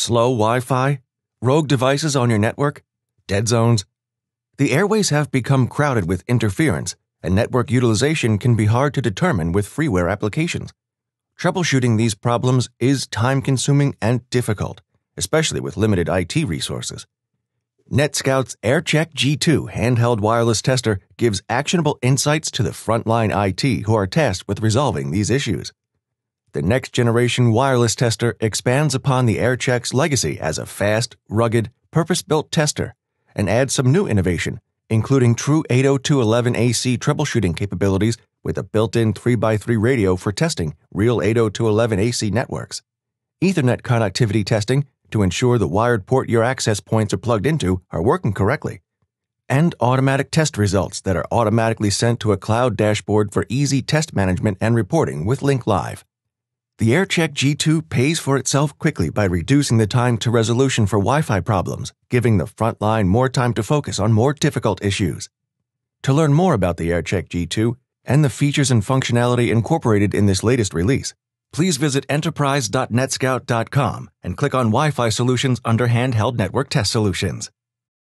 slow Wi-Fi, rogue devices on your network, dead zones. The airways have become crowded with interference, and network utilization can be hard to determine with freeware applications. Troubleshooting these problems is time-consuming and difficult, especially with limited IT resources. NetScout's AirCheck G2 handheld wireless tester gives actionable insights to the frontline IT who are tasked with resolving these issues. The next-generation wireless tester expands upon the AirCheck's legacy as a fast, rugged, purpose-built tester and adds some new innovation, including true 802.11ac troubleshooting capabilities with a built-in 3x3 radio for testing real 802.11ac networks, Ethernet connectivity testing to ensure the wired port your access points are plugged into are working correctly, and automatic test results that are automatically sent to a cloud dashboard for easy test management and reporting with Link Live. The AirCheck G2 pays for itself quickly by reducing the time to resolution for Wi-Fi problems, giving the frontline more time to focus on more difficult issues. To learn more about the AirCheck G2 and the features and functionality incorporated in this latest release, please visit enterprise.netscout.com and click on Wi-Fi solutions under Handheld Network Test Solutions.